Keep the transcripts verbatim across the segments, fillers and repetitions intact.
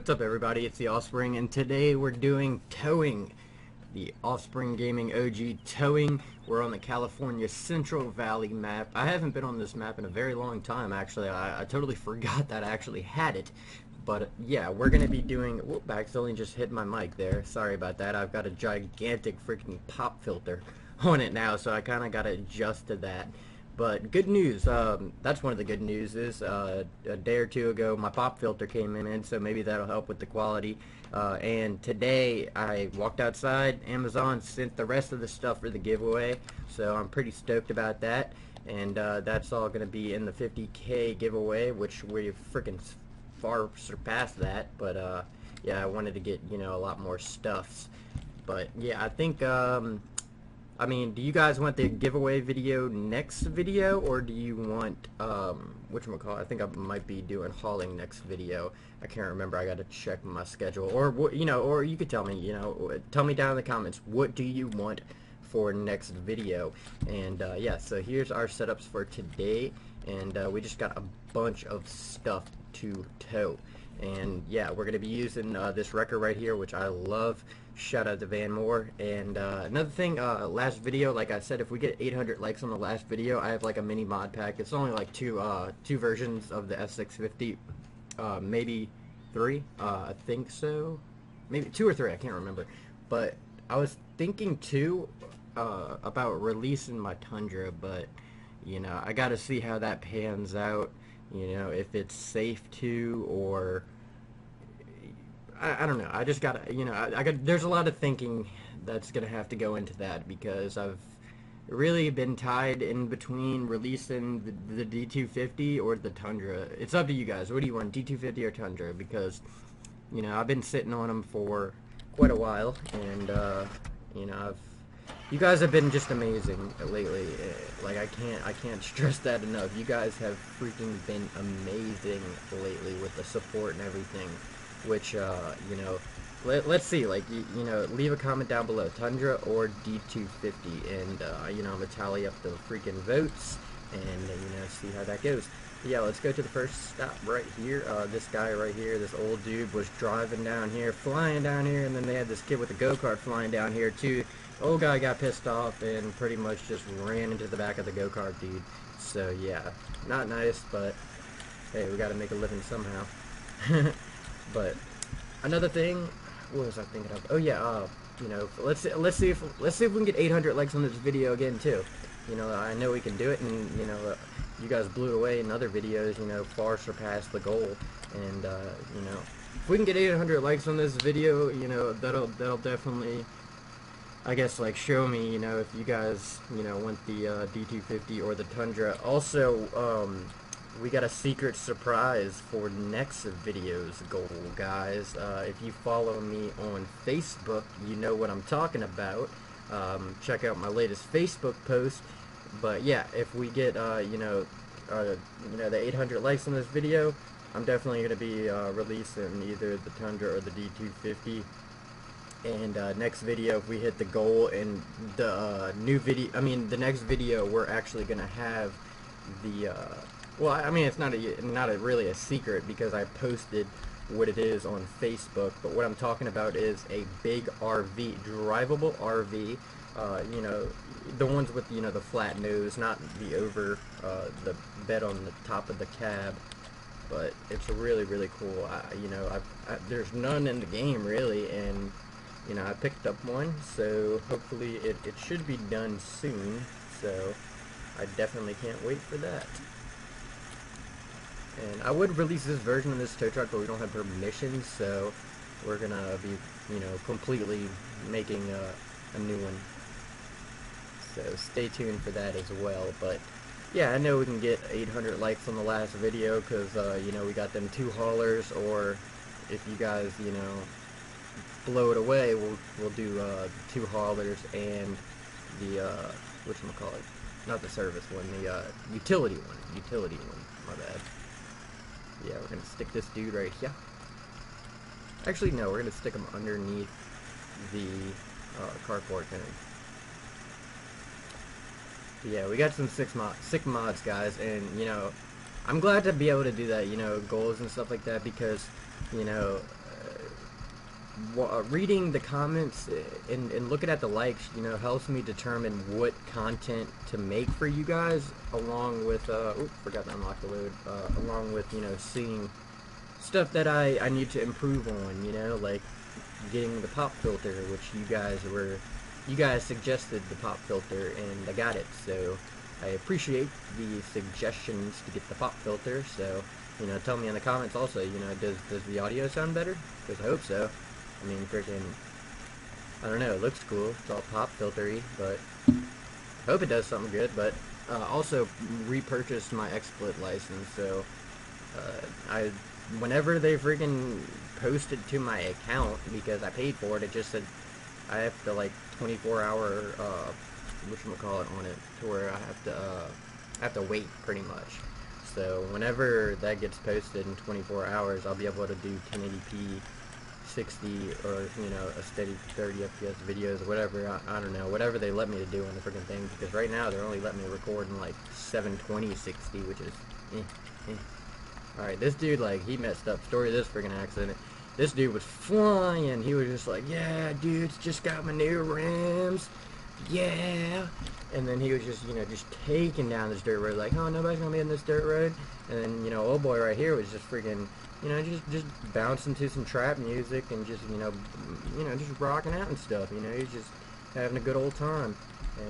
What's up everybody, it's The Offspring, and today we're doing towing. The Offspring Gaming O G towing. We're on the California Central Valley map. I haven't been on this map in a very long time, actually. I, I totally forgot that I actually had it. But, uh, yeah, we're going to be doing... Whoop, I accidentally just hit my mic there. Sorry about that. I've got a gigantic freaking pop filter on it now, so I kind of got to adjust to that. But good news, um, that's one of the good news is uh, a day or two ago my pop filter came in, so maybe that'll help with the quality. Uh, and today I walked outside, Amazon sent the rest of the stuff for the giveaway, so I'm pretty stoked about that. And uh, that's all going to be in the fifty K giveaway, which we freaking far surpassed that. But uh, yeah, I wanted to get, you know, a lot more stuffs. But yeah, I think... Um, I mean, do you guys want the giveaway video next video, or do you want, um, whatchamacallit, I think I might be doing hauling next video. I can't remember, I gotta check my schedule, or, you know, or you could tell me, you know, tell me down in the comments, what do you want for next video? And, uh, yeah, so here's our setups for today, and, uh, we just got a bunch of stuff to tow. And yeah, we're going to be using uh, this wrecker right here, which I love. Shout out to Van Moore. And uh, another thing, uh, last video, like I said, if we get eight hundred likes on the last video, I have like a mini mod pack. It's only like two uh, two versions of the S six fifty, uh, maybe three, uh, I think so. Maybe two or three, I can't remember. But I was thinking too uh, about releasing my Tundra, but you know, I got to see how that pans out. You know, if it's safe to, or I, I don't know. I just gotta, you know, I, I got. There's a lot of thinking that's gonna have to go into that, because I've really been tied in between releasing the, the D two fifty or the Tundra. It's up to you guys. What do you want, D two fifty or Tundra? Because you know, I've been sitting on them for quite a while, and uh, you know, I've. You guys have been just amazing lately. Like I can't, I can't stress that enough. You guys have freaking been amazing lately with the support and everything. Which, uh, you know, let, let's see. Like, you, you know, leave a comment down below, Tundra or D two fifty, and uh, you know, I'm gonna tally up the freaking votes and you know, see how that goes. But yeah, let's go to the first stop right here. Uh, this guy right here, this old dude was driving down here, flying down here, and then they had this kid with a go-kart flying down here too. Old guy got pissed off and pretty much just ran into the back of the go-kart dude. So yeah, not nice, but hey, we gotta make a living somehow. But another thing, what was I thinking of? Oh yeah, uh, you know, let's let's see if let's see if we can get eight hundred likes on this video again too. You know, I know we can do it, and you know, uh, you guys blew it away in other videos. You know, far surpassed the goal, and uh, you know, if we can get eight hundred likes on this video, you know, that'll that'll definitely. I guess, like, show me, you know, if you guys, you know, want the uh, D two fifty or the Tundra. Also, um, we got a secret surprise for next video's goal, guys. Uh, if you follow me on Facebook, you know what I'm talking about. Um, check out my latest Facebook post. But, yeah, if we get, uh, you know, uh, you know, the eight hundred likes on this video, I'm definitely going to be uh, releasing either the Tundra or the D two fifty. And uh, next video, if we hit the goal, and the uh, new video, I mean, the next video, we're actually gonna have the. Uh, well, I mean, it's not a not a, really a secret, because I posted what it is on Facebook. But what I'm talking about is a big R V, drivable R V. Uh, you know, the ones with you know the flat nose, not the over uh, the bed on the top of the cab. But it's really really cool. I, you know, I, I, there's none in the game really, and. You know, I picked up one, so hopefully it, it should be done soon, so I definitely can't wait for that. And I would release this version of this tow truck, but we don't have permission, so we're gonna be, you know, completely making a, a new one. So stay tuned for that as well, but yeah, I know we can get eight hundred likes on the last video, because, uh, you know, we got them two haulers, or if you guys, you know, blow it away, we'll we'll do uh, two haulers and the uh, whatchamacallit, not the service one, the uh, utility one, utility one, my bad. Yeah, we're gonna stick this dude right here. Actually, no, we're gonna stick him underneath the uh, cardboard thing. But yeah, we got some sick mod, sick mods, guys, and you know, I'm glad to be able to do that. You know, goals and stuff like that, because you know. uh, reading the comments and, and looking at the likes, you know, helps me determine what content to make for you guys, along with, uh, oops, forgot to unlock the load, uh, along with, you know, seeing stuff that I, I need to improve on, you know, like getting the pop filter, which you guys were, you guys suggested the pop filter, and I got it, so I appreciate the suggestions to get the pop filter, so, you know, tell me in the comments also, you know, does, does the audio sound better? Because I hope so. I mean, freaking, I don't know, it looks cool, it's all pop filtery, but I hope it does something good, but uh, also repurchased my XSplit license, so, uh, I, whenever they freaking posted to my account, because I paid for it, it just said, I have to, like, twenty-four hour, uh, whatchamacallit on it, to where I have to, uh, I have to wait, pretty much. So whenever that gets posted in twenty-four hours, I'll be able to do ten eighty p, sixty, or, you know, a steady thirty F P S videos, whatever, I, I don't know, whatever they let me to do on the freaking thing, because right now they're only letting me record in, like, seven twenty sixty, which is, eh, eh. Alright, this dude, like, he messed up. Story of this freaking accident. This dude was flying. He was just like, yeah, dudes, just got my new rims. Yeah. And then he was just, you know, just taking down this dirt road, like, oh, nobody's gonna be in this dirt road. And then, you know, old boy right here was just freaking, you know, just just bouncing to some trap music and just, you know, you know, just rocking out and stuff. You know, he was just having a good old time,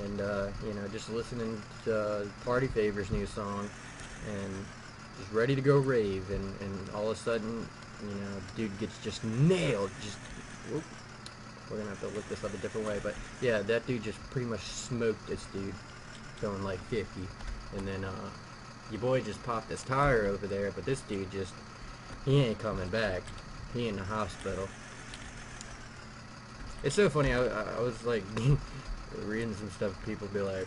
and uh, you know, just listening to uh, Party Favors' new song, and just ready to go rave. And and all of a sudden, you know, dude gets just nailed. Just whoop. We're gonna have to look this up a different way, but yeah, that dude just pretty much smoked this dude going like fifty, and then uh your boy just popped his tire over there, but this dude just, he ain't coming back. He in the hospital. It's so funny, I, I was like reading some stuff, people be like,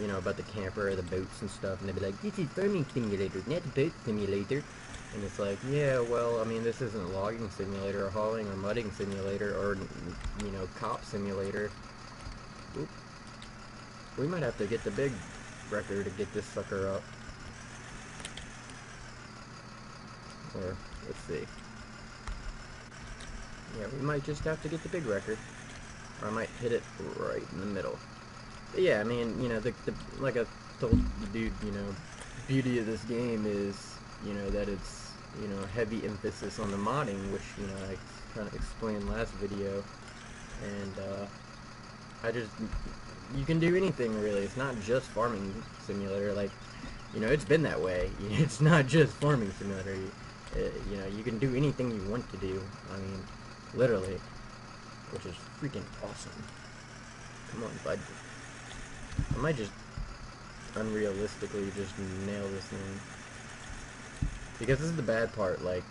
you know, about the camper or the boats and stuff, and they'd be like, this is farming simulator, not boat simulator. And it's like, yeah, well, I mean, this isn't logging simulator or hauling or mudding simulator or, you know, cop simulator. Oop. We might have to get the big wrecker to get this sucker up. Or, let's see. Yeah, we might just have to get the big wrecker. Or I might hit it right in the middle. But yeah, I mean, you know, the, the like I told the dude, you know, the beauty of this game is, you know, that it's, you know, heavy emphasis on the modding, which, you know, I kind of explained last video, and, uh, I just, you can do anything, really. It's not just farming simulator, like, you know, it's been that way. It's not just farming simulator, you, you know, you can do anything you want to do, I mean, literally, which is freaking awesome. Come on, bud. I might just unrealistically just nail this thing. Because this is the bad part, like,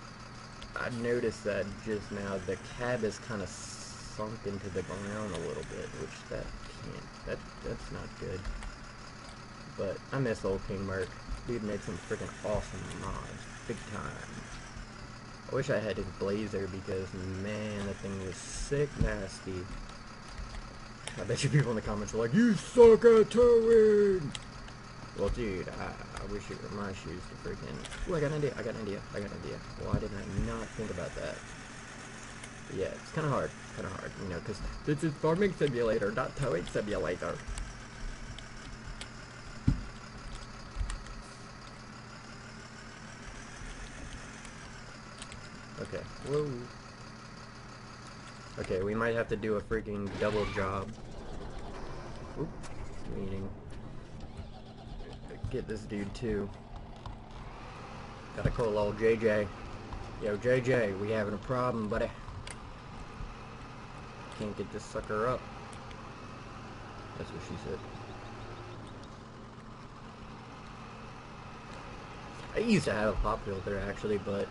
I noticed that just now the cab is kind of sunk into the ground a little bit, which that can't, that, that's not good. But I miss old King Mark. Dude made some freaking awesome mods, big time. I wish I had his blazer because, man, that thing was sick nasty. I bet you people in the comments are like, you suck at towing! Well, dude, I, I wish it were my shoes to freaking... Oh, I got an idea, I got an idea, I got an idea. Why did I not think about that? But yeah, it's kind of hard, kind of hard, you know, because this is farming simulator, not towing simulator. Okay, whoa. Okay, we might have to do a freaking double job. Oop, meaning... Get this dude too. Gotta call old J J. Yo, J J, we having a problem, buddy. Can't get this sucker up. That's what she said. I used to have a pop filter actually, but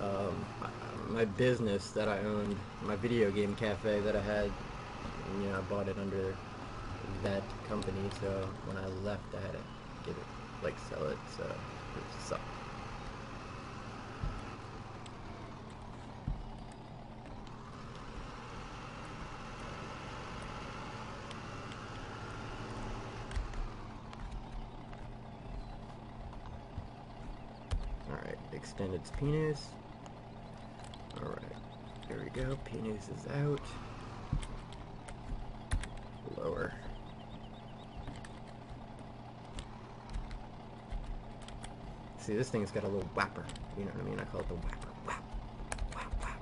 um, my business that I owned, my video game cafe that I had, you know, I bought it under that company. So when I left, I had it. Get it, like sell it, so it sucked. Alright, extend its penis. Alright, there we we go. P-News is out. Lower. See, this thing's got a little whapper. You know what I mean? I call it the whapper. Whap, whap, whap.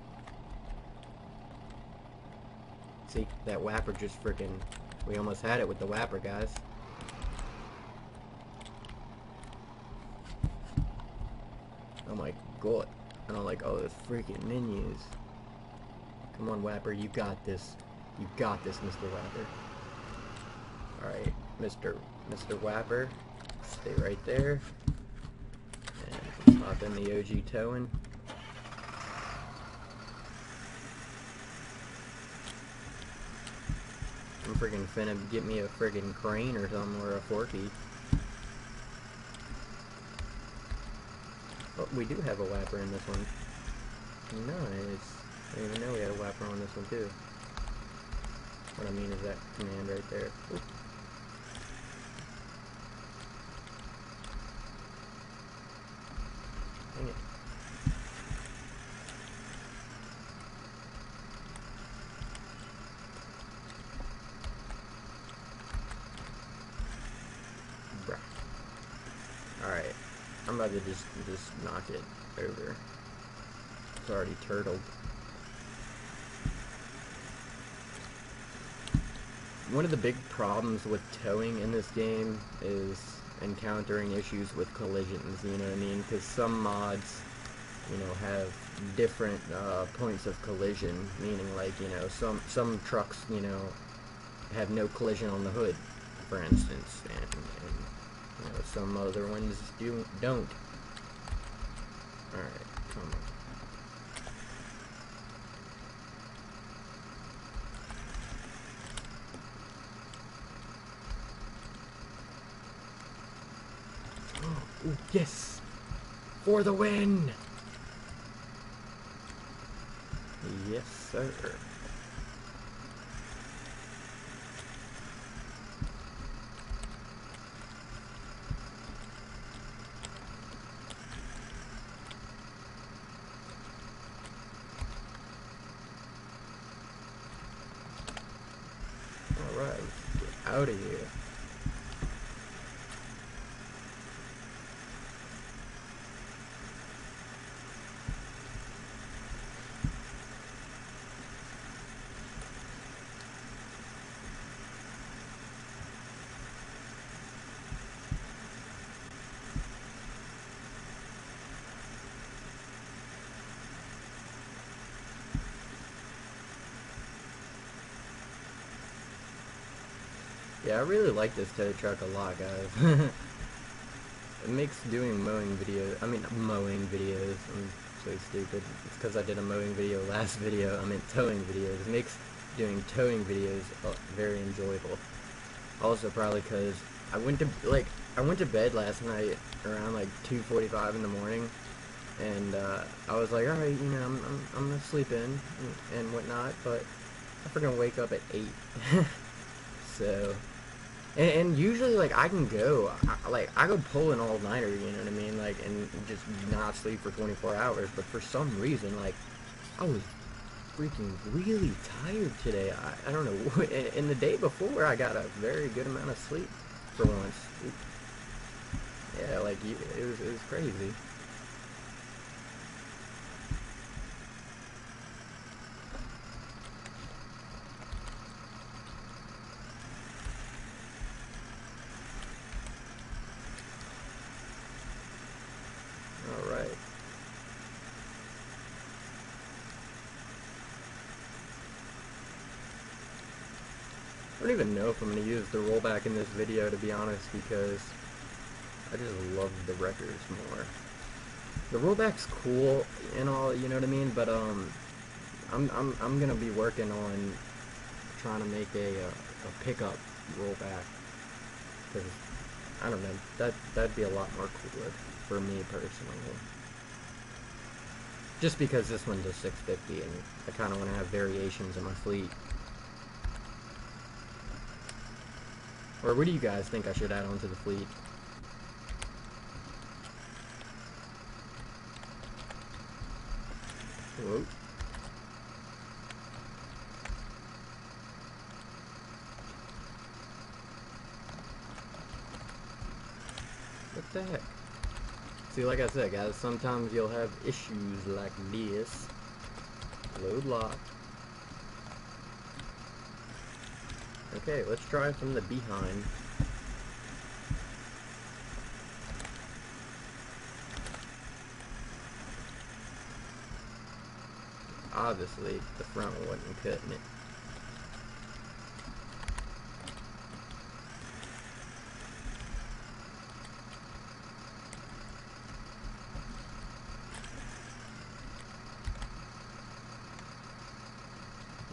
See, that whapper just freaking... We almost had it with the whapper, guys. Oh my god. I don't like all those freaking menus. Come on, Whapper, you got this. You got this, Mister Whapper. Alright, Mister Mister Whapper, stay right there. And pop in the O G towing. I'm freaking finna get me a freaking crane or something, or a forky. Oh, we do have a whapper in this one. Nice. I didn't even know we had a whapper on this one, too. What I mean is that command right there. Ooh. Dang it. To just just knock it over. It's already turtled. One of the big problems with towing in this game is encountering issues with collisions, you know what I mean? Because some mods, you know, have different uh, points of collision, meaning like, you know, some, some trucks, you know, have no collision on the hood, for instance, and, and you know, some other ones do, don't. Alright, come on. Oh, yes! For the win! Yes, sir. Out of here. Yeah, I really like this tow truck a lot, guys. It makes doing mowing videos, I mean, mowing videos, I'm so stupid. It's because I did a mowing video last video, I meant towing videos. It makes doing towing videos very enjoyable. Also, probably because I went to, like, I went to bed last night around, like, two forty-five in the morning, and, uh, I was like, alright, you know, I'm, I'm, I'm gonna sleep in, and, and whatnot, but I freaking wake up at eight. So... And, and usually, like, I can go, I, like, I go pull an all-nighter, you know what I mean, like, and just not sleep for twenty-four hours, but for some reason, like, I was freaking really tired today, I, I don't know, and the day before, I got a very good amount of sleep for once. Yeah, like, it was, it was crazy. I don't even know if I'm going to use the rollback in this video, to be honest, because I just love the records more. The rollback's cool and all, you know what I mean, but um, I'm, I'm, I'm going to be working on trying to make a, a, a pickup rollback, because, I don't know, that, that'd be a lot more cooler for me personally. Just because this one's a six fifty, and I kind of want to have variations in my fleet. Or what do you guys think I should add onto the fleet? Whoa. What the heck? See, like I said, guys, sometimes you'll have issues like this. Load lock. Okay, let's try from the behind. Obviously, the front wasn't cutting it.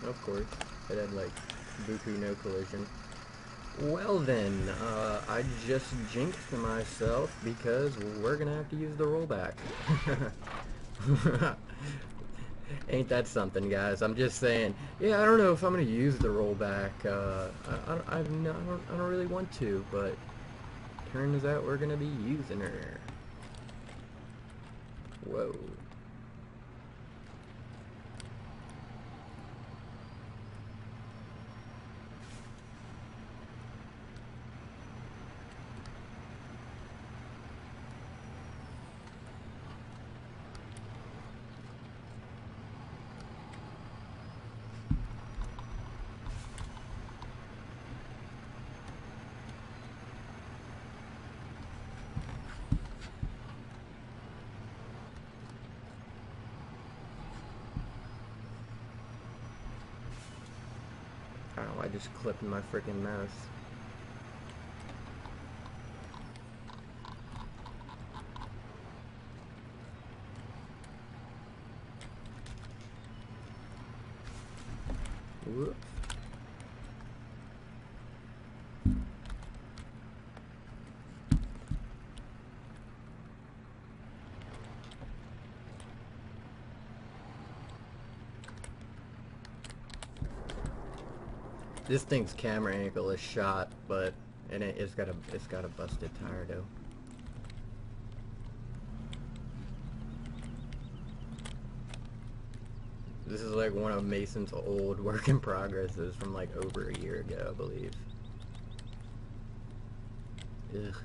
Of course, it had like buku no collision. Well then, uh, I just jinxed myself because we're gonna have to use the rollback. Ain't that something, guys? I'm just saying. Yeah, I don't know if I'm gonna use the rollback. Uh, I, I, I've not, I, don't, I don't really want to, but turns out we're gonna be using her. Whoa. I just clipped my freaking mouse. Whoops. This thing's camera angle is shot, but and it, it's got a it's got a busted tire though. This is like one of Mason's old work in progresses from like over a year ago, I believe. Ugh,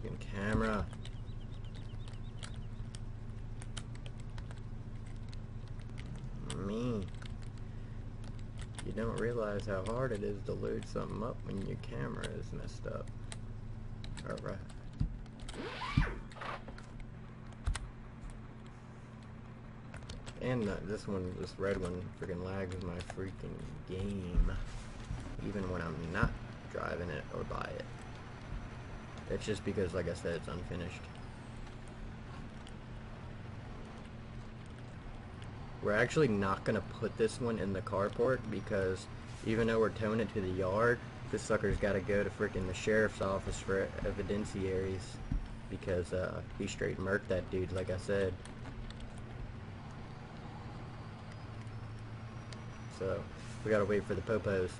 freaking camera. Me. You don't realize how hard it is to load something up when your camera is messed up. Alright. And uh, this one, this red one, freaking lags my freaking game. Even when I'm not driving it or by it. It's just because, like I said, it's unfinished. We're actually not going to put this one in the carport because even though we're towing it to the yard, this sucker's got to go to frickin' the sheriff's office for evidentiaries because uh, he straight murked that dude, like I said. So, we got to wait for the popos.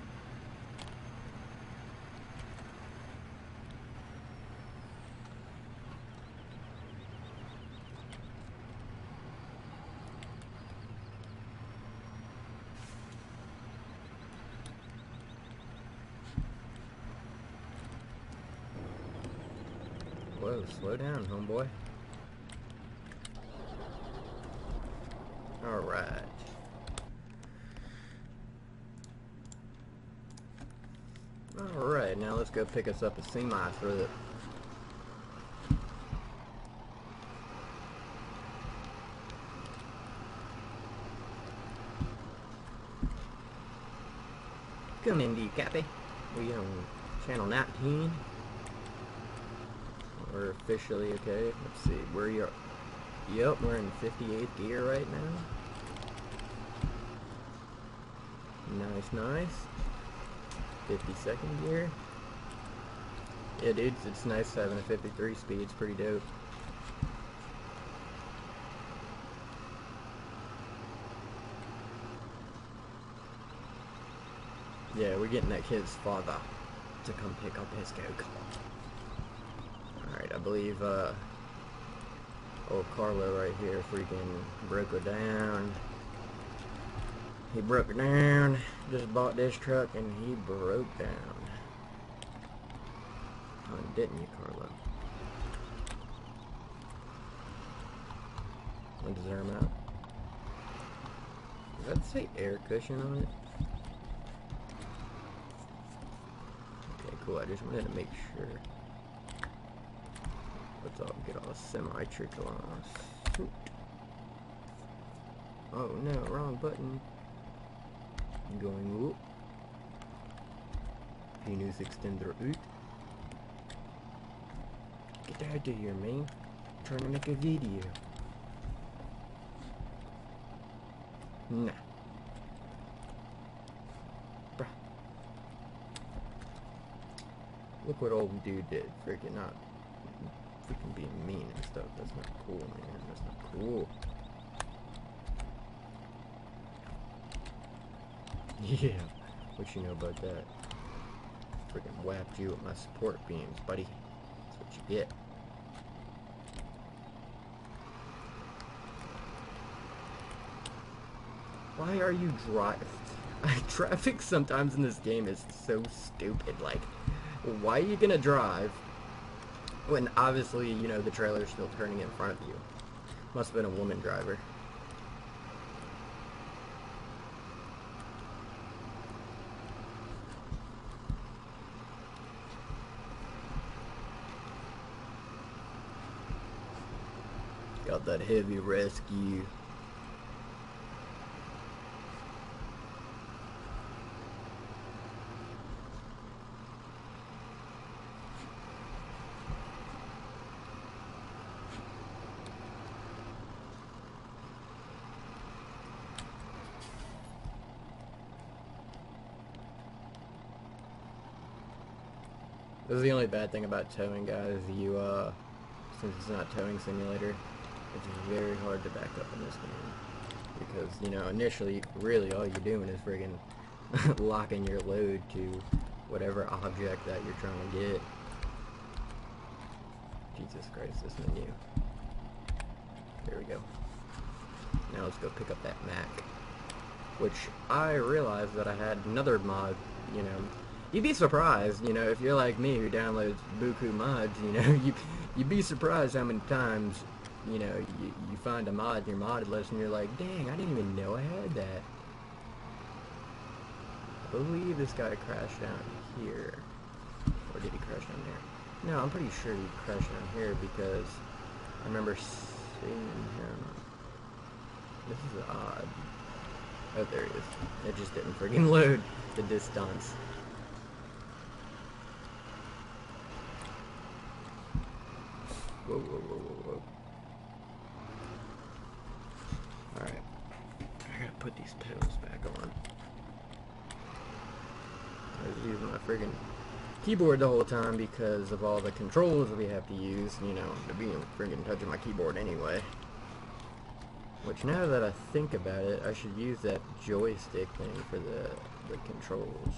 Whoa, slow down, homeboy. Alright. Alright, now let's go pick us up a sea mice with it. Come in, D Cappy. We on channel nineteen. We're officially okay. Let's see. Where are you? Yep, we're in fifty-eighth gear right now. Nice, nice. fifty-second gear. Yeah, dudes, it's nice having a fifty-three speed. It's pretty dope. Yeah, we're getting that kid's father to come pick up his go-kart. Alright, I believe uh, old Carlo right here freaking broke her down. He broke her down, just bought this truck, and he broke down. Oh, didn't you, Carlo? Let me zoom out. Does that say air cushion on it? Okay, cool. I just wanted to make sure. Let's all get all semi-trickle on us. Shoot. Oh no, wrong button. I'm going up. Penis extender out. Get out of here, man. I'm trying to make a video. Nah. Bruh. Look what old dude did. Freaking not. Freaking being mean and stuff. That's not cool, man. That's not cool. Yeah. What you know about that? Freaking whapped you with my support beams, buddy. That's what you get. Why are you driving? Traffic sometimes in this game is so stupid. Like, why are you gonna drive when obviously, you know, the trailer's still turning in front of you? Must have been a woman driver. Got that heavy rescue. This is the only bad thing about towing, guys. You, uh, since it's not towing simulator, it's very hard to back up in this game. Because, you know, initially, really all you're doing is friggin' locking your load to whatever object that you're trying to get. Jesus Christ, this menu. There we go. Now let's go pick up that Mac. Which, I realized that I had another mod, you know. You'd be surprised, you know, if you're like me who downloads buku mods, you know, you, you'd be surprised how many times, you know, you, you find a mod in your modded list and you're like, dang, I didn't even know I had that. I believe this guy crashed down here. Or did he crash down there? No, I'm pretty sure he crashed down here because I remember seeing him. This is odd. Oh, there he is. It just didn't freaking load the distance. Whoa, whoa, whoa, whoa, whoa. Alright. I gotta put these pedals back on. I was using my friggin' keyboard the whole time because of all the controls we have to use, you know, to be friggin' touching my keyboard anyway. Which, now that I think about it, I should use that joystick thing for the, the controls.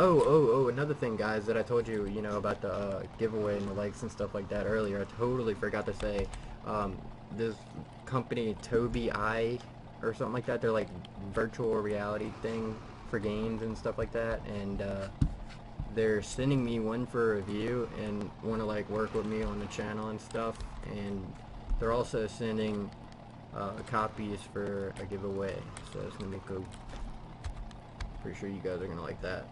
Oh, oh, oh, another thing, guys, that I told you, you know, about the uh, giveaway and the likes and stuff like that earlier. I totally forgot to say, um, this company, Tobii, or something like that, they're like virtual reality thing for games and stuff like that, and uh, they're sending me one for a review and want to, like, work with me on the channel and stuff, and they're also sending uh, copies for a giveaway, so it's going to be cool. Pretty sure you guys are going to like that.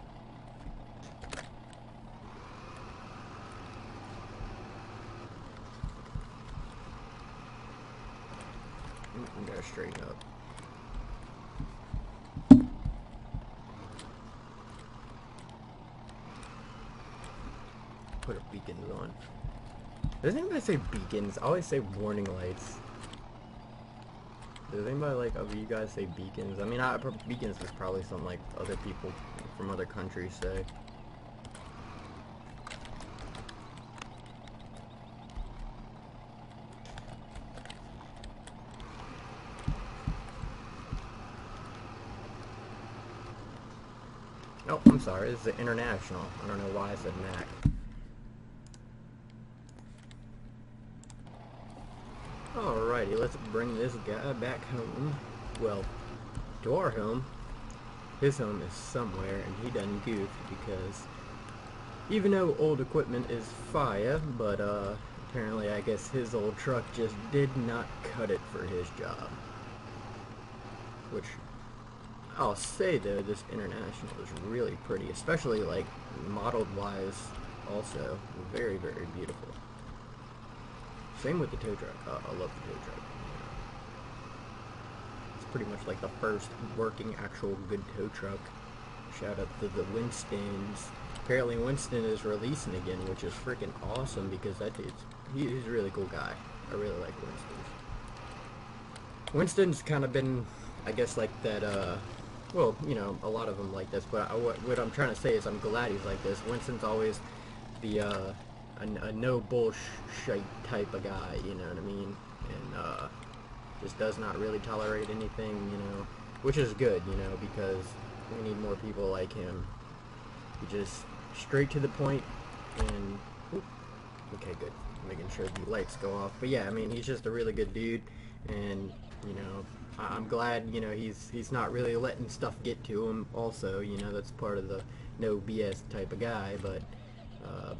I'm gonna straighten up. Put a beacons on. Doesn't anybody say beacons? I always say warning lights. Does anybody like of you guys say beacons? I mean, I, beacons is probably something like other people from other countries say. Oh, I'm sorry, this is international. I don't know why I said Mac. Alrighty, let's bring this guy back home. Well, to our home. His home is somewhere, and he done goofed because even though old equipment is fire, but uh, apparently I guess his old truck just did not cut it for his job. Which, I'll say though, this International is really pretty, especially like modeled wise also. Very, very beautiful. Same with the tow truck. Uh, I love the tow truck. It's pretty much like the first working actual good tow truck. Shout out to the Winstons. Apparently Winston is releasing again, which is freaking awesome because that dude's, he, he's a really cool guy. I really like Winston. Winston's kind of been, I guess, like that, uh, well, you know, a lot of them like this, but I, what, what I'm trying to say is I'm glad he's like this. Winston's always the, uh, a, a no bullshit type of guy, you know what I mean? And, uh, just does not really tolerate anything, you know, which is good, you know, because we need more people like him. He just straight to the point, and whoop, okay, good. Making sure the lights go off. But yeah, I mean, he's just a really good dude, and you know, I'm glad you know he's he's not really letting stuff get to him. Also, you know, that's part of the no B S type of guy. But uh,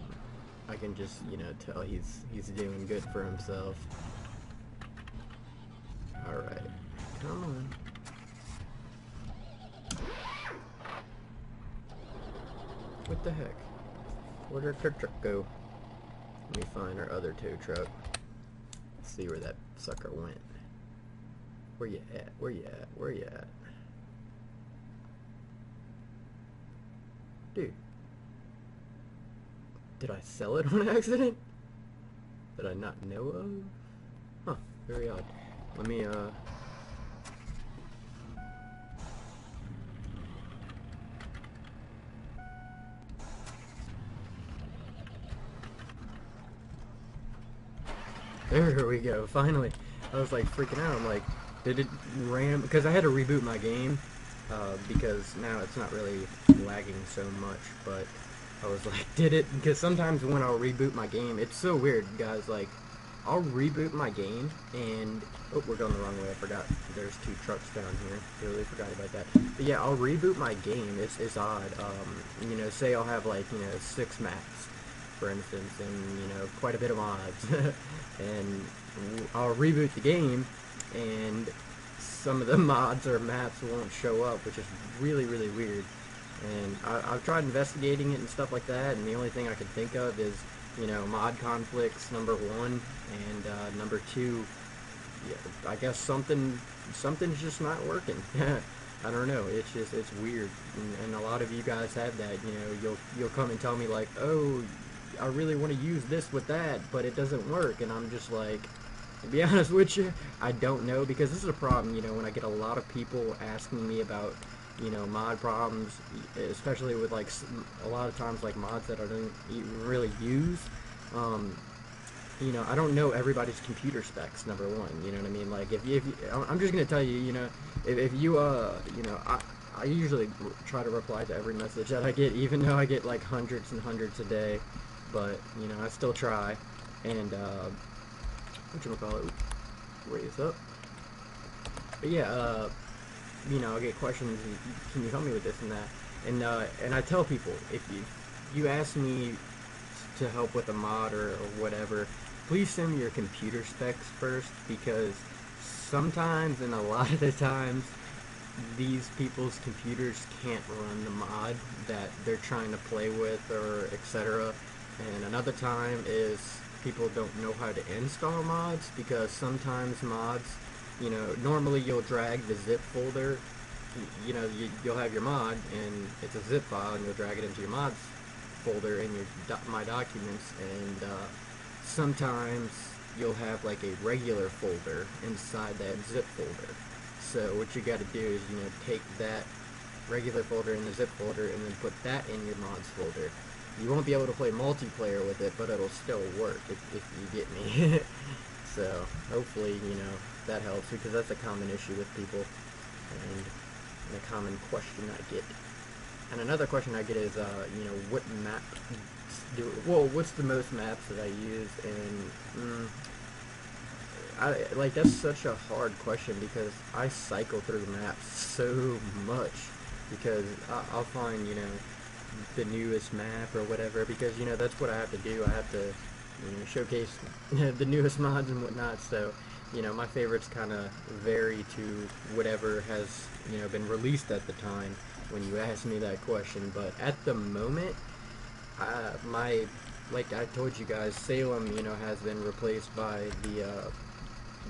I can just you know tell he's he's doing good for himself. All right, come on. What the heck? Where'd our truck truck go? Let me find our other tow truck. Let's see where that sucker went. Where you at? Where you at? Where you at? Dude. Did I sell it on accident? That I not know of? Huh, very odd. Let me, uh... there we go, finally. I was like freaking out. I'm like, did it ram? Because I had to reboot my game uh, because now it's not really lagging so much, but I was like, did it? Because sometimes when I'll reboot my game, it's so weird, guys. Like, I'll reboot my game and, oh, we're going the wrong way. I forgot there's two trucks down here. Totally forgot about that. But yeah, I'll reboot my game. It's, it's odd. Um, you know, say I'll have like, you know, six maps, for instance, and you know, quite a bit of mods, and I'll reboot the game, and some of the mods or maps won't show up, which is really, really weird, and I, I've tried investigating it and stuff like that, and the only thing I can think of is, you know, mod conflicts, number one, and uh, number two, yeah, I guess something, something's just not working. I don't know, it's just, it's weird, and, and a lot of you guys have that, you know, you'll, you'll come and tell me like, oh, I really want to use this with that, but it doesn't work, and I'm just like, to be honest with you, I don't know, because this is a problem, you know, when I get a lot of people asking me about, you know, mod problems, especially with, like, a lot of times, like, mods that I don't really use, um, you know, I don't know everybody's computer specs, number one, you know what I mean, like, if, if I'm just going to tell you, you know, if, if you, uh, you know, I, I usually try to reply to every message that I get, even though I get, like, hundreds and hundreds a day. But, you know, I still try, and, uh, whatchamacallit, raise up, but yeah, uh, you know, I get questions, can you help me with this and that, and, uh, and I tell people, if you, you ask me to help with a mod or, or whatever, please send me your computer specs first, because sometimes, and a lot of the times, these people's computers can't run the mod that they're trying to play with, or et cetera, and another time is people don't know how to install mods, because sometimes mods, you know, normally you'll drag the zip folder, you know, you, you'll have your mod, and it's a zip file, and you'll drag it into your mods folder in your do my documents, and uh, sometimes you'll have like a regular folder inside that zip folder. So what you got to do is, you know, take that regular folder and the zip folder, and then put that in your mods folder. You won't be able to play multiplayer with it, but it'll still work, if, if you get me. So, hopefully, you know, that helps, because that's a common issue with people, and a common question I get. And another question I get is, uh, you know, what map do, well, what's the most maps that I use, and, mm, I, like, that's such a hard question, because I cycle through maps so much, because I, I'll find, you know, the newest map or whatever, because you know that's what I have to do. I have to you know, showcase the newest mods and whatnot. So, you know, my favorites kind of vary to whatever has, you know, been released at the time when you asked me that question. But at the moment, uh, my, like I told you guys, Salem, you know, has been replaced by the, uh,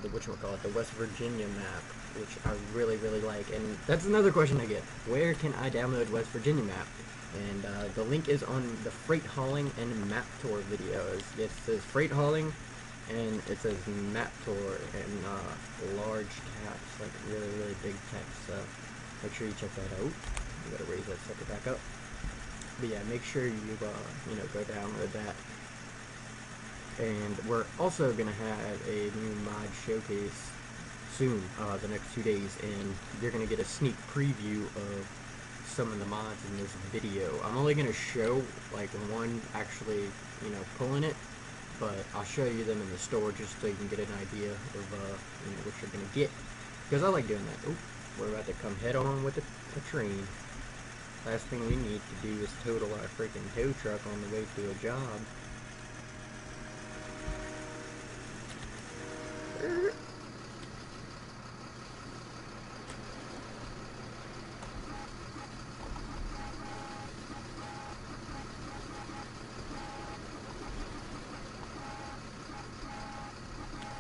the whatchamacallit, the West Virginia map, which I really, really like. And that's another question I get. Where can I download West Virginia map? And uh, the link is on the freight hauling and map tour videos. It says freight hauling, and it says map tour in uh, large caps, like really, really big text. So make sure you check that out. You gotta raise that sucker back up. But yeah, make sure you uh, you know, go download that. And we're also gonna have a new mod showcase soon, uh, the next two days, and you're gonna get a sneak preview of some of the mods in this video. I'm only going to show like one actually, you know, pulling it, but I'll show you them in the store just so you can get an idea of uh, you know, what you're going to get, because I like doing that. Oh, we're about to come head on with a, a train. Last thing we need to do is total our freaking tow truck on the way to a job.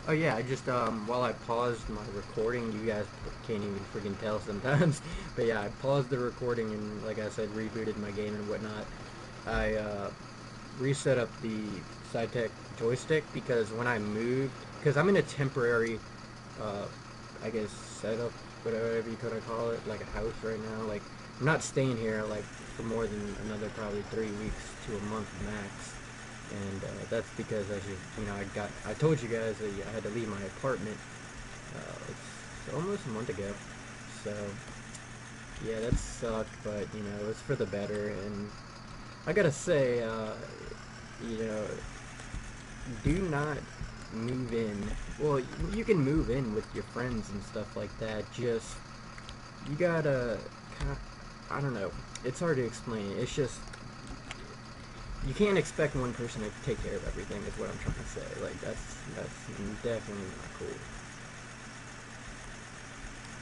Oh yeah, I just, um, while I paused my recording, you guys can't even freaking tell sometimes, but yeah, I paused the recording and, like I said, rebooted my game and whatnot. I, uh, reset up the SideTech joystick, because when I moved, because I'm in a temporary, uh, I guess, setup, whatever you could call it, like a house right now. Like, I'm not staying here, like, for more than another probably three weeks to a month max. And uh, that's because I should, you know, I got, I told you guys that I had to leave my apartment, uh, it's almost a month ago, so, yeah, that sucked, but, you know, it's for the better. And I gotta say, uh, you know, do not move in. Well, you can move in with your friends and stuff like that, just, you gotta, kinda, I don't know, it's hard to explain. It's just, you can't expect one person to take care of everything, is what I'm trying to say. Like, that's that's definitely not cool.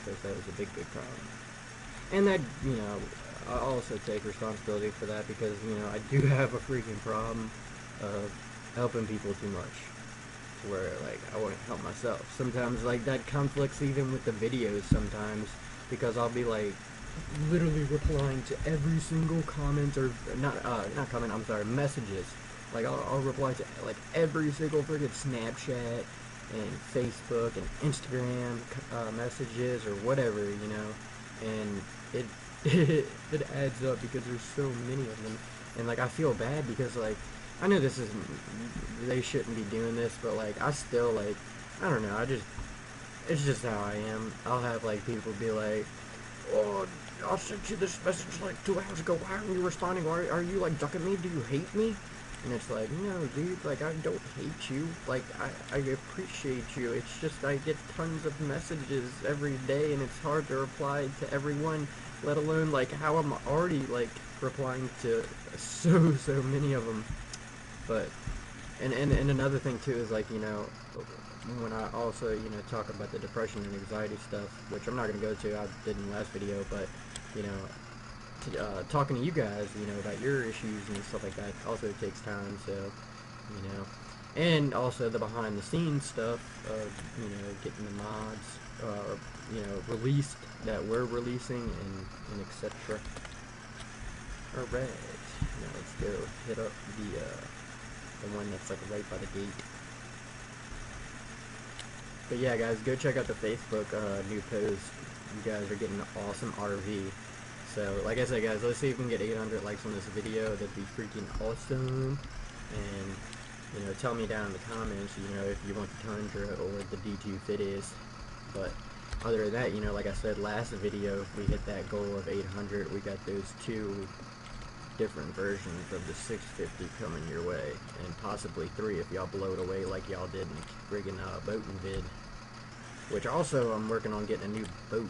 Because that was a big, big problem. And that, you know, I also take responsibility for that, because, you know, I do have a freaking problem of helping people too much. To where, like, I wouldn't help myself. Sometimes, like, that conflicts even with the videos sometimes, because I'll be like, literally replying to every single comment, or not uh not comment, I'm sorry, messages. Like I'll, I'll reply to like every single freaking Snapchat and Facebook and Instagram uh, messages or whatever, you know, and it it adds up because there's so many of them. And like I feel bad, because like I know this isn't, they shouldn't be doing this, but like I still, like, I don't know, I just, it's just how I am. I'll have like people be like, oh, I sent you this message like two hours ago, why aren't you responding? Why are you like ducking me? Do you hate me? And it's like, no dude, like I don't hate you, like I, I appreciate you. It's just I get tons of messages every day, and it's hard to reply to everyone, let alone like how I'm already like replying to so so many of them. But and, and, and another thing too is like, you know, when I also, you know, talk about the depression and anxiety stuff, which I'm not going to go to, I did in the last video, but, you know, t uh, talking to you guys, you know, about your issues and stuff like that also takes time, so, you know, and also the behind the scenes stuff of, you know, getting the mods, uh, you know, released, that we're releasing, and, and et cetera. Alright, now let's go hit up the, uh, the one that's, like, right by the gate. But yeah, guys, go check out the Facebook uh, new post. You guys are getting an awesome R V. So, like I said, guys, let's see if we can get eight hundred likes on this video. That'd be freaking awesome. And, you know, tell me down in the comments, you know, if you want the Tundra or the D two fifties. But other than that, you know, like I said, last video, if we hit that goal of eight hundred, we got those two different versions of the six fifty coming your way, and possibly three if y'all blow it away like y'all did in the friggin' uh, boating vid. Which also, I'm working on getting a new boat.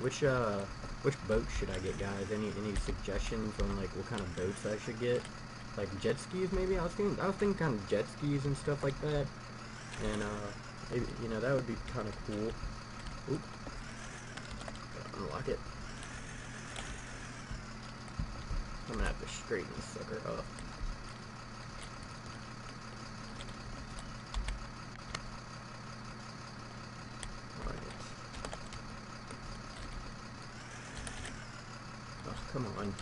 Which uh, which boat should I get, guys? Any any suggestions on like what kind of boats I should get? like jet skis maybe. I was thinking, I was thinking kind of jet skis and stuff like that, and uh, maybe, you know, that would be kind of cool. Oop, gotta unlock it. I'm gonna have to straighten this sucker up. Come on.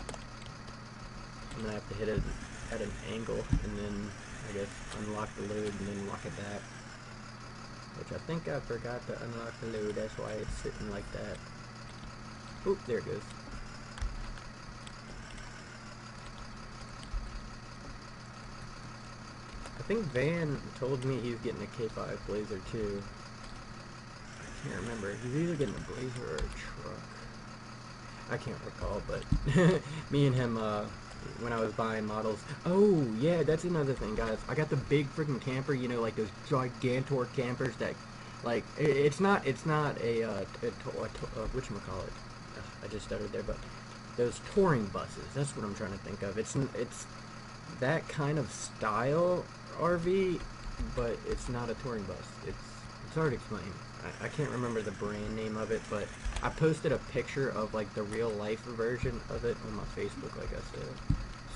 I'm gonna have to hit it at an angle and then I guess unlock the load and then lock it back. Which I think I forgot to unlock the load, that's why it's sitting like that. Oop, there it goes. I think Van told me he's getting a K five Blazer too. I can't remember. He's either getting a Blazer or a truck. I can't recall, but me and him, uh, when I was buying models, oh, yeah, that's another thing, guys, I got the big freaking camper, you know, like those gigantor campers that, like, it, it's not, it's not a, uh, a, a, a whatchamacallit, uh, I just stuttered there, but those touring buses, that's what I'm trying to think of, it's, it's that kind of style R V, but it's not a touring bus, it's, it's hard to explain. I can't remember the brand name of it, but I posted a picture of like the real life version of it on my Facebook, like I said.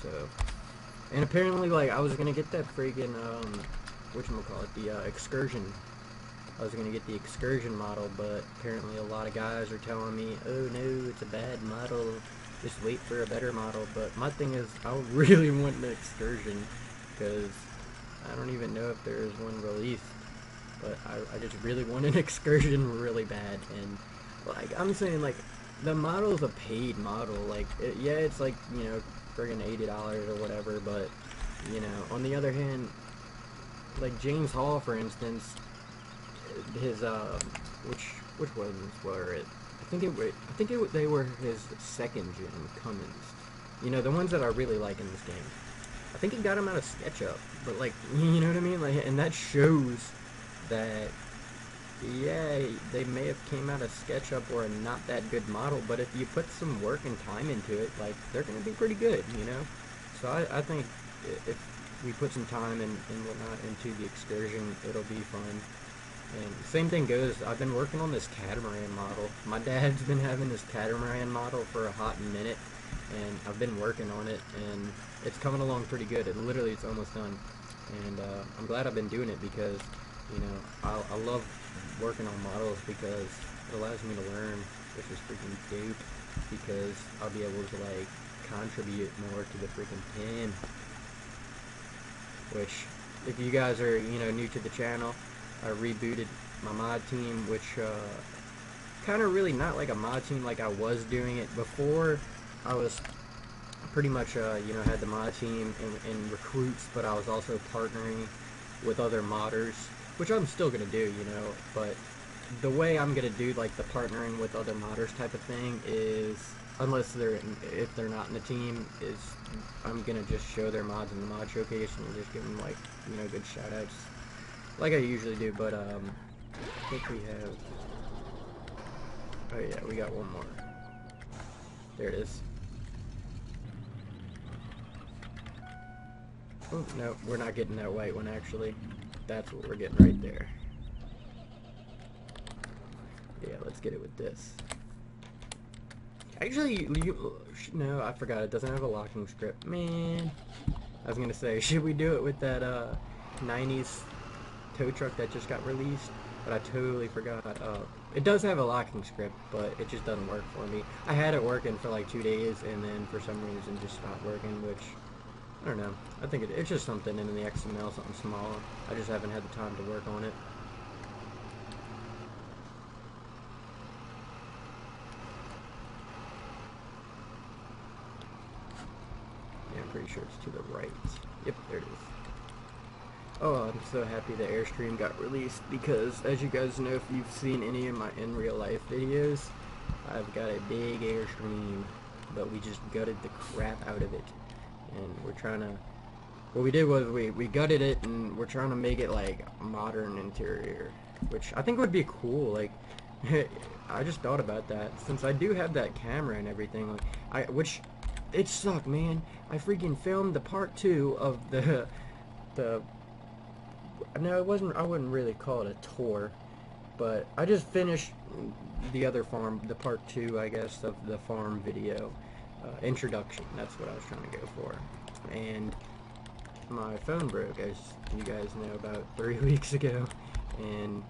So, and apparently, like I was gonna get that freaking um, whatchamacallit, the uh, excursion. I was gonna get the excursion model, but apparently a lot of guys are telling me, "Oh no, it's a bad model. Just wait for a better model." But my thing is, I really want an excursion because I don't even know if there is one released. But I, I just really want an excursion really bad, and like I'm saying, like the model's a paid model. Like it, yeah, it's like, you know, friggin' eighty dollars or whatever. But you know, on the other hand, like James Hall, for instance, his uh, which which ones were it? I think it was, I think it they were his second gen Cummins. You know, the ones that I really like in this game. I think he got them out of SketchUp, but like you know what I mean? Like, and that shows that, yeah, they may have came out of SketchUp or a not that good model, but if you put some work and time into it, like, they're going to be pretty good, you know? So I, I think if we put some time and, and whatnot into the excursion, it'll be fun. And same thing goes, I've been working on this catamaran model. My dad's been having this catamaran model for a hot minute, and I've been working on it, and it's coming along pretty good. It literally, it's almost done. And uh, I'm glad I've been doing it because, you know, I, I love working on models because it allows me to learn, which is freaking dope, because I'll be able to, like, contribute more to the freaking pen, which, if you guys are, you know, new to the channel, I rebooted my mod team, which, uh, kind of really not like a mod team like I was doing it before. I was pretty much, uh, you know, had the mod team and, and recruits, but I was also partnering with other modders, which I'm still going to do, you know, but the way I'm going to do, like, the partnering with other modders type of thing is, unless they're, in, if they're not in the team, is I'm going to just show their mods in the mod showcase and just give them, like, you know, good shout-outs, like I usually do, but, um, I think we have, oh yeah, we got one more, there it is. Oh, no, we're not getting that white one, actually. That's what we're getting right there. Yeah, let's get it with this. Actually, you, no, I forgot. It doesn't have a locking script. Man. I was going to say, should we do it with that uh, nineties tow truck that just got released? But I totally forgot. Uh, it does have a locking script, but it just doesn't work for me. I had it working for like two days, and then for some reason just stopped working, which, I don't know. I think it, it's just something in the X M L, something small. I just haven't had the time to work on it. Yeah, I'm pretty sure it's to the right. Yep, there it is. Oh, I'm so happy the Airstream got released because, as you guys know, if you've seen any of my in real life videos, I've got a big Airstream, but we just gutted the crap out of it. And we're trying to, what we did was we, we gutted it and we're trying to make it like modern interior, which I think would be cool. Like, I just thought about that since I do have that camera and everything. Like, I, which it sucked, man. I freaking filmed the part two of the the no it wasn't I wouldn't really call it a tour, but I just finished the other farm, the part two I guess of the farm video uh, introduction. That's what I was trying to go for, and my phone broke, as you guys know, about three weeks ago, and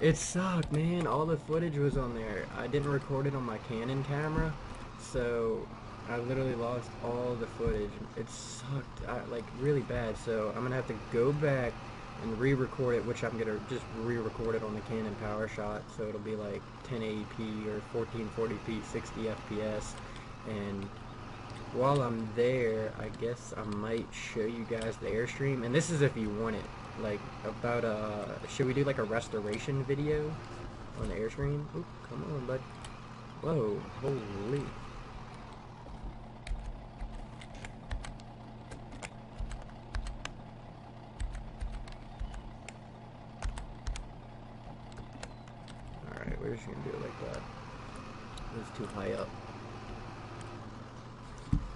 it sucked, man. All the footage was on there. I didn't record it on my Canon camera, so I literally lost all the footage. It sucked, I, like, really bad, so I'm gonna have to go back and re-record it, which I'm gonna just re-record it on the Canon PowerShot, so it'll be like ten eighty p or fourteen forty p, sixty F P S, and while I'm there, I guess I might show you guys the Airstream, and this is if you want it, like, about, uh, should we do, like, a restoration video on the Airstream? Oop, come on, bud. Whoa, holy. Alright, we're just gonna do it like that. It's too high up.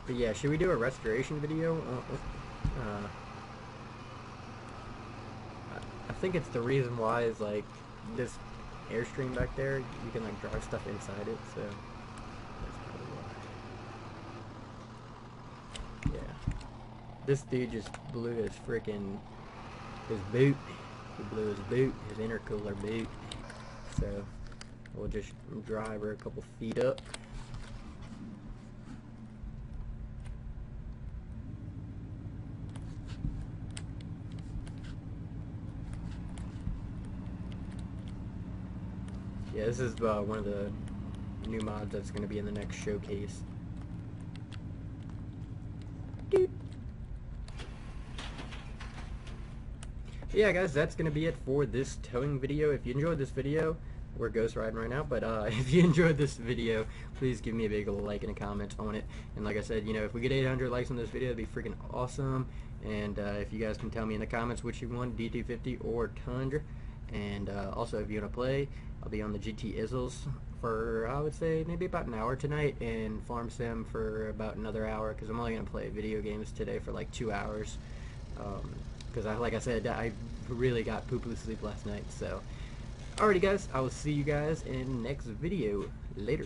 But yeah, should we do a restoration video? Uh, uh, I think it's the reason why is like this Airstream back there, you can like drive stuff inside it, so that's probably why. Yeah. This dude just blew his freaking, his boot. He blew his boot, his intercooler boot. So we'll just drive her a couple feet up. Yeah, this is uh, one of the new mods that's going to be in the next showcase. Doot. Yeah, guys, that's going to be it for this towing video. If you enjoyed this video, we're ghost riding right now, but uh, if you enjoyed this video, please give me a big like and a comment on it. And like I said, you know, if we get eight hundred likes on this video, it'd be freaking awesome. And uh, if you guys can tell me in the comments which you want, D two fifty or Tundra. And uh, also, if you want to play, I'll be on the G T Isles for, I would say, maybe about an hour tonight, and Farm Sim for about another hour, because I'm only going to play video games today for like two hours, because um, I, like I said, I really got poo-poo sleep last night. So, alrighty guys, I will see you guys in the next video. Later.